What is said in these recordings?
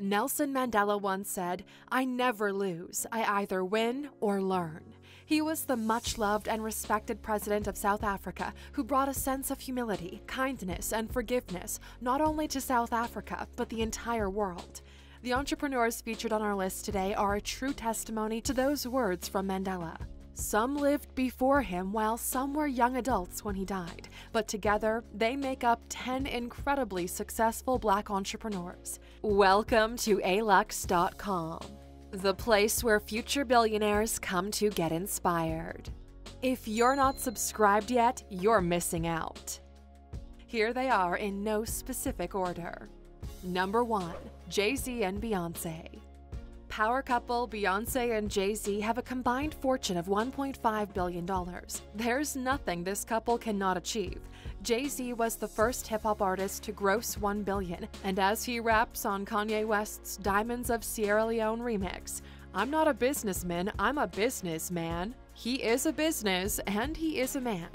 Nelson Mandela once said, "I never lose. I either win or learn." He was the much-loved and respected president of South Africa who brought a sense of humility, kindness, and forgiveness not only to South Africa, but the entire world. The entrepreneurs featured on our list today are a true testimony to those words from Mandela. Some lived before him while some were young adults when he died, but together they make up 10 incredibly successful Black entrepreneurs. Welcome to Alux.com, the place where future billionaires come to get inspired. If you're not subscribed yet, you're missing out. Here they are in no specific order. Number 1, Jay-Z and Beyoncé. Power couple Beyoncé and Jay-Z have a combined fortune of $1.5 billion. There's nothing this couple cannot achieve. Jay-Z was the first hip-hop artist to gross $1 billion, and as he raps on Kanye West's Diamonds of Sierra Leone remix, "I'm not a businessman, I'm a businessman." He is a business, and he is a man.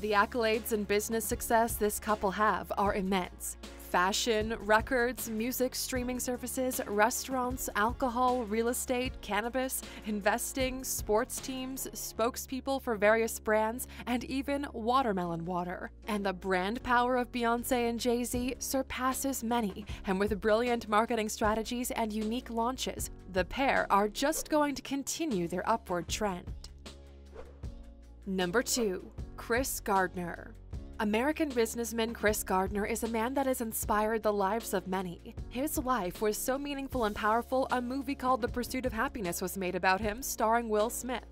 The accolades and business success this couple have are immense. Fashion, records, music streaming services, restaurants, alcohol, real estate, cannabis, investing, sports teams, spokespeople for various brands, and even watermelon water. And the brand power of Beyoncé and Jay-Z surpasses many, and with brilliant marketing strategies and unique launches, the pair are just going to continue their upward trend. Number 2, Chris Gardner. American businessman Chris Gardner is a man that has inspired the lives of many. His life was so meaningful and powerful, a movie called The Pursuit of Happiness was made about him, starring Will Smith.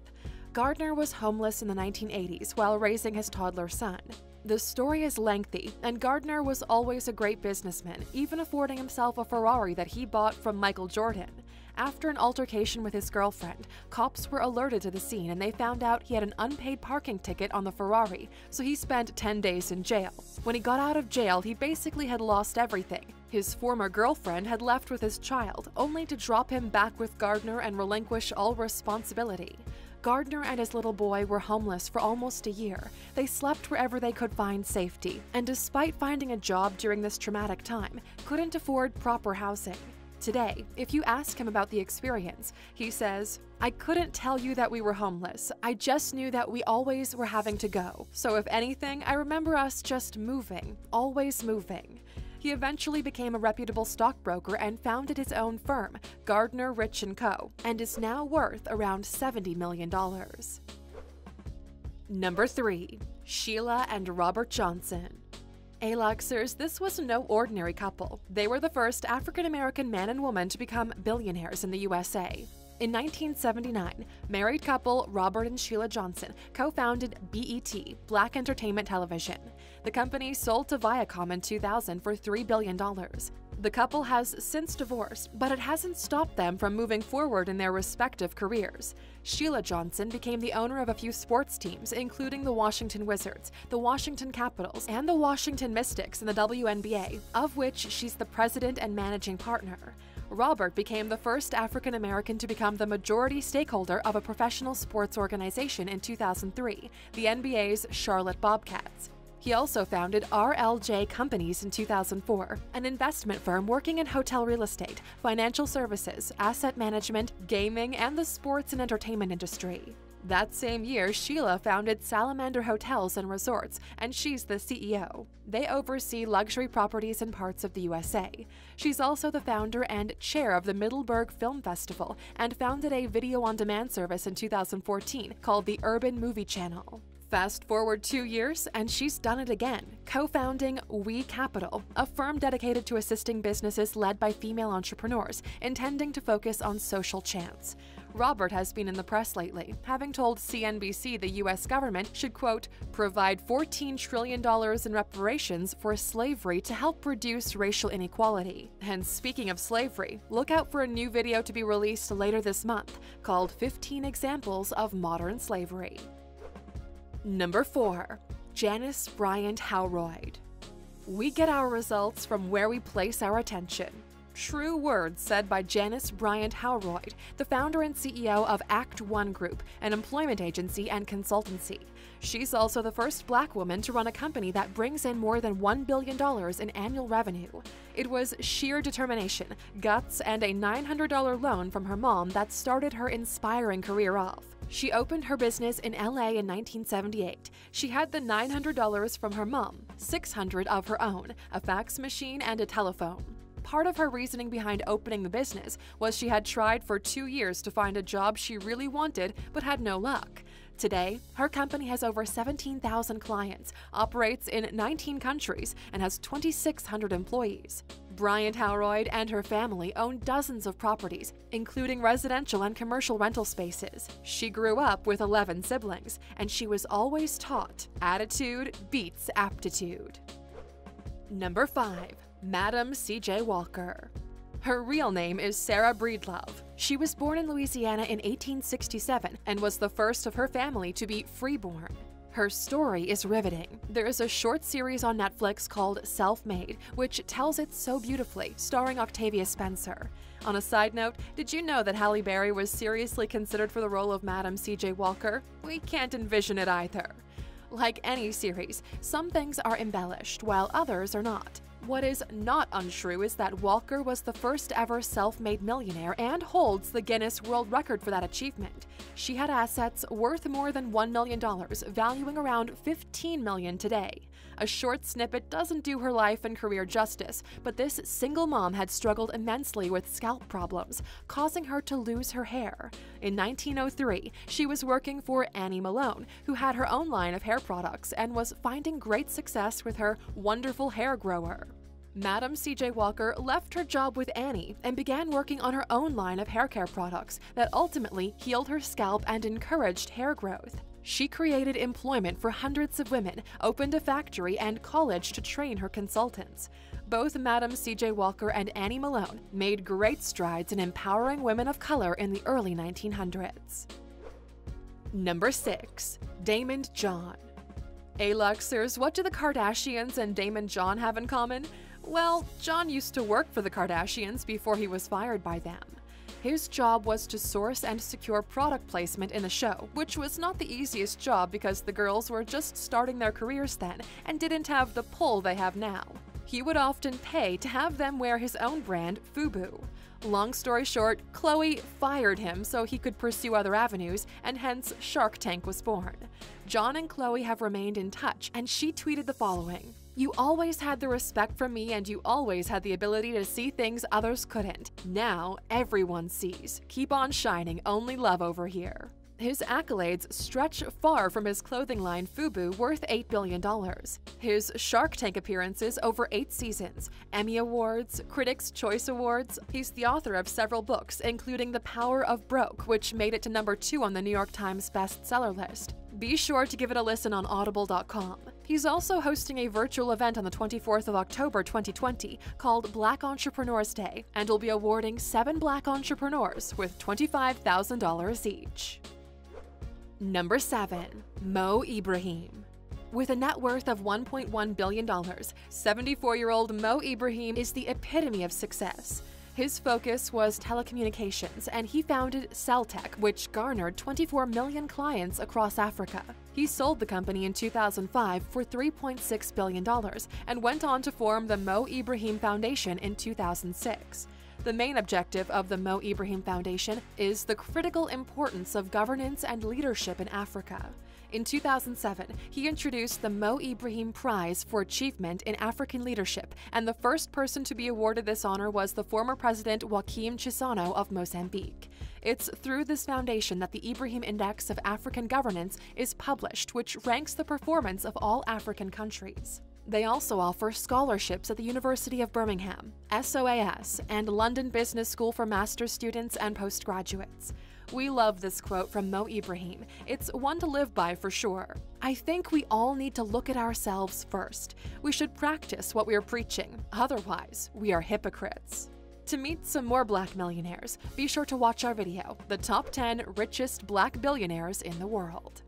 Gardner was homeless in the 1980s while raising his toddler son. The story is lengthy, and Gardner was always a great businessman, even affording himself a Ferrari that he bought from Michael Jordan. After an altercation with his girlfriend, cops were alerted to the scene and they found out he had an unpaid parking ticket on the Ferrari, so he spent 10 days in jail. When he got out of jail, he basically had lost everything. His former girlfriend had left with his child, only to drop him back with Gardner and relinquish all responsibility. Gardner and his little boy were homeless for almost a year. They slept wherever they could find safety, and despite finding a job during this traumatic time, couldn't afford proper housing. Today, if you ask him about the experience, he says, "I couldn't tell you that we were homeless. I just knew that we always were having to go. So if anything, I remember us just moving, always moving." He eventually became a reputable stockbroker and founded his own firm, Gardner Rich & Co., and is now worth around $70 million. Number 3, Sheila and Robert Johnson. Aluxers, this was no ordinary couple. They were the first African-American man and woman to become billionaires in the USA. In 1979, married couple Robert and Sheila Johnson co-founded BET, Black Entertainment Television. The company sold to Viacom in 2000 for $3 billion. The couple has since divorced, but it hasn't stopped them from moving forward in their respective careers. Sheila Johnson became the owner of a few sports teams, including the Washington Wizards, the Washington Capitals, and the Washington Mystics in the WNBA, of which she's the president and managing partner. Robert became the first African American to become the majority stakeholder of a professional sports organization in 2003, the NBA's Charlotte Bobcats. He also founded RLJ Companies in 2004, an investment firm working in hotel real estate, financial services, asset management, gaming, and the sports and entertainment industry. That same year, Sheila founded Salamander Hotels and Resorts, and she's the CEO. They oversee luxury properties in parts of the USA. She's also the founder and chair of the Middleburg Film Festival and founded a video-on-demand service in 2014 called the Urban Movie Channel. Fast forward 2 years, and she's done it again, co-founding We Capital, a firm dedicated to assisting businesses led by female entrepreneurs, intending to focus on social chance. Robert has been in the press lately, having told CNBC the U.S. government should, quote, provide $14 trillion in reparations for slavery to help reduce racial inequality. And speaking of slavery, look out for a new video to be released later this month called 15 Examples of Modern Slavery. Number 4, Janice Bryant Howroyd. We get our results from where we place our attention. True words said by Janice Bryant Howroyd, the founder and CEO of Act One Group, an employment agency and consultancy. She's also the first Black woman to run a company that brings in more than $1 billion in annual revenue. It was sheer determination, guts, and a $900 loan from her mom that started her inspiring career off. She opened her business in LA in 1978. She had the $900 from her mom, $600 of her own, a fax machine, and a telephone. Part of her reasoning behind opening the business was she had tried for 2 years to find a job she really wanted but had no luck. Today, her company has over 17,000 clients, operates in 19 countries, and has 2,600 employees. Bryant Howroyd and her family own dozens of properties, including residential and commercial rental spaces. She grew up with 11 siblings, and she was always taught, attitude beats aptitude. Number 5. Madam C.J. Walker. Her real name is Sarah Breedlove. She was born in Louisiana in 1867 and was the first of her family to be freeborn. Her story is riveting. There is a short series on Netflix called Self-Made, which tells it so beautifully, starring Octavia Spencer. On a side note, did you know that Halle Berry was seriously considered for the role of Madam C.J. Walker? We can't envision it either. Like any series, some things are embellished, while others are not. What is not untrue is that Walker was the first ever self-made millionaire and holds the Guinness World Record for that achievement. She had assets worth more than $1 million, valuing around $15 million today. A short snippet doesn't do her life and career justice, but this single mom had struggled immensely with scalp problems, causing her to lose her hair. In 1903, she was working for Annie Malone, who had her own line of hair products and was finding great success with her wonderful hair grower. Madam C.J. Walker left her job with Annie and began working on her own line of hair care products that ultimately healed her scalp and encouraged hair growth. She created employment for hundreds of women, opened a factory and college to train her consultants. Both Madam C.J. Walker and Annie Malone made great strides in empowering women of color in the early 1900s. Number 6. Damon John. Aluxers, what do the Kardashians and Damon John have in common? Well, John used to work for the Kardashians before he was fired by them. His job was to source and secure product placement in the show, which was not the easiest job because the girls were just starting their careers then and didn't have the pull they have now. He would often pay to have them wear his own brand, FUBU. Long story short, Khloe fired him so he could pursue other avenues, and hence Shark Tank was born. John and Khloe have remained in touch, and she tweeted the following: "You always had the respect from me, and you always had the ability to see things others couldn't. Now everyone sees. Keep on shining, only love over here." His accolades stretch far from his clothing line FUBU, worth $8 billion. His Shark Tank appearances over 8 seasons, Emmy Awards, Critics' Choice Awards. He's the author of several books, including The Power of Broke, which made it to number 2 on the New York Times bestseller list. Be sure to give it a listen on Audible.com. He's also hosting a virtual event on the 24th of October 2020 called Black Entrepreneurs Day, and will be awarding 7 Black entrepreneurs with $25,000 each. Number 7. Mo Ibrahim. With a net worth of $1.1 billion, 74-year-old Mo Ibrahim is the epitome of success. His focus was telecommunications, and he founded Celtech, which garnered 24 million clients across Africa. He sold the company in 2005 for $3.6 billion and went on to form the Mo Ibrahim Foundation in 2006. The main objective of the Mo Ibrahim Foundation is the critical importance of governance and leadership in Africa. In 2007, he introduced the Mo Ibrahim Prize for Achievement in African Leadership, and the first person to be awarded this honor was the former president Joaquim Chissano of Mozambique. It's through this foundation that the Ibrahim Index of African Governance is published, which ranks the performance of all African countries. They also offer scholarships at the University of Birmingham, SOAS, and London Business School for master's students and postgraduates. We love this quote from Mo Ibrahim. It's one to live by for sure. "I think we all need to look at ourselves first. We should practice what we are preaching. Otherwise, we are hypocrites." To meet some more Black millionaires, be sure to watch our video, The Top 10 Richest Black Billionaires in the World.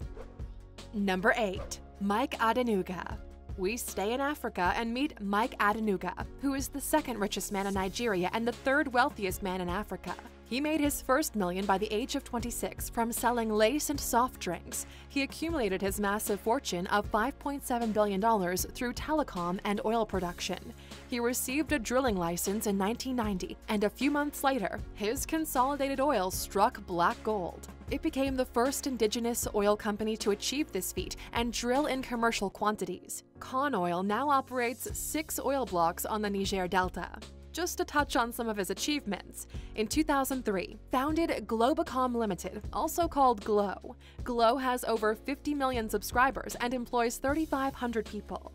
Number 8. Mike Adenuga. We stay in Africa and meet Mike Adenuga, who is the second richest man in Nigeria and the third wealthiest man in Africa. He made his first $1 million by the age of 26 from selling lace and soft drinks. He accumulated his massive fortune of $5.7 billion through telecom and oil production. He received a drilling license in 1990, and a few months later, his Consolidated Oil struck black gold. It became the first indigenous oil company to achieve this feat and drill in commercial quantities. Con Oil now operates 6 oil blocks on the Niger Delta. Just to touch on some of his achievements, in 2003, founded Globacom Limited, also called Glo. Glo has over 50 million subscribers and employs 3,500 people.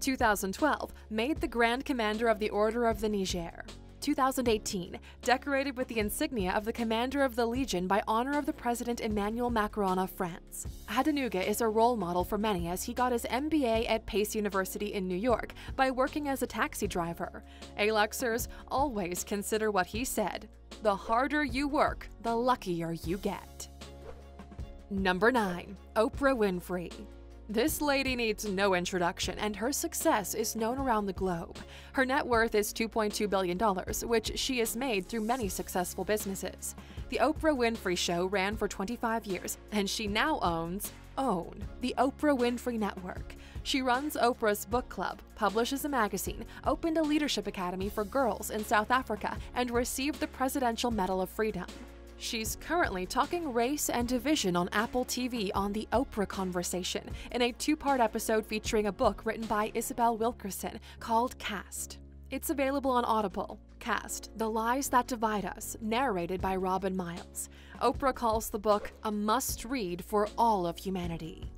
2012, made the Grand Commander of the Order of the Niger. 2018, decorated with the insignia of the Commander of the Legion by honor of the President Emmanuel Macron of France. Adenuga is a role model for many as he got his MBA at Pace University in New York by working as a taxi driver. Aluxers, always consider what he said, "The harder you work, the luckier you get." Number 9. Oprah Winfrey. This lady needs no introduction, and her success is known around the globe. Her net worth is $2.2 billion, which she has made through many successful businesses. The Oprah Winfrey Show ran for 25 years, and she now owns the Oprah Winfrey Network. She runs Oprah's Book Club, publishes a magazine, opened a leadership academy for girls in South Africa, and received the Presidential Medal of Freedom. She's currently talking race and division on Apple TV on The Oprah Conversation in a 2-part episode featuring a book written by Isabel Wilkerson called Cast. It's available on Audible. Cast: The Lies That Divide Us, narrated by Robin Miles. Oprah calls the book a must-read for all of humanity.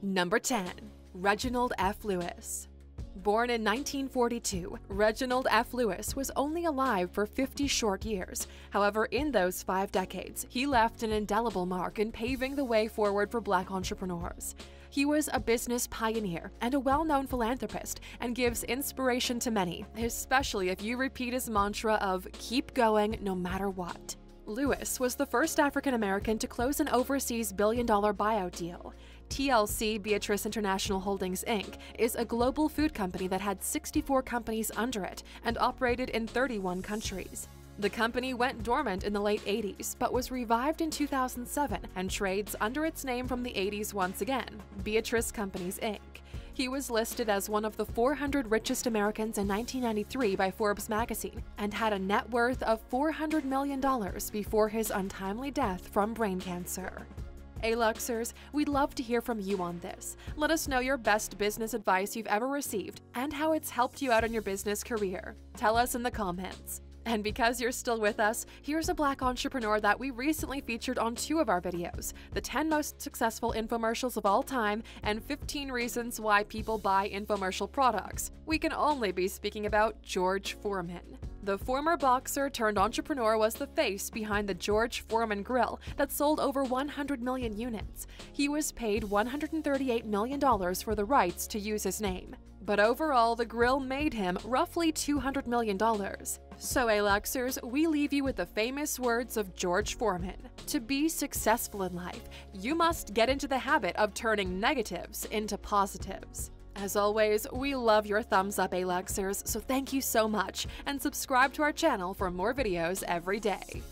Number 10. Reginald F. Lewis. Born in 1942, Reginald F. Lewis was only alive for 50 short years. However, in those 5 decades, he left an indelible mark in paving the way forward for black entrepreneurs. He was a business pioneer and a well-known philanthropist and gives inspiration to many, especially if you repeat his mantra of "keep going no matter what." Lewis was the first African-American to close an overseas billion-dollar buyout deal. TLC Beatrice International Holdings, Inc. is a global food company that had 64 companies under it and operated in 31 countries. The company went dormant in the late 80s but was revived in 2007 and trades under its name from the 80s once again, Beatrice Companies, Inc. He was listed as one of the 400 richest Americans in 1993 by Forbes magazine and had a net worth of $400 million before his untimely death from brain cancer. Aluxers, we'd love to hear from you on this. Let us know your best business advice you've ever received and how it's helped you out in your business career. Tell us in the comments. And because you're still with us, here's a black entrepreneur that we recently featured on 2 of our videos, the 10 most successful infomercials of all time and 15 reasons why people buy infomercial products. We can only be speaking about George Foreman. The former boxer turned entrepreneur was the face behind the George Foreman Grill that sold over 100 million units. He was paid $138 million for the rights to use his name. But overall, the grill made him roughly $200 million. So Aluxers, we leave you with the famous words of George Foreman. To be successful in life, you must get into the habit of turning negatives into positives. As always, we love your thumbs up, Aluxers, so thank you so much, and subscribe to our channel for more videos every day.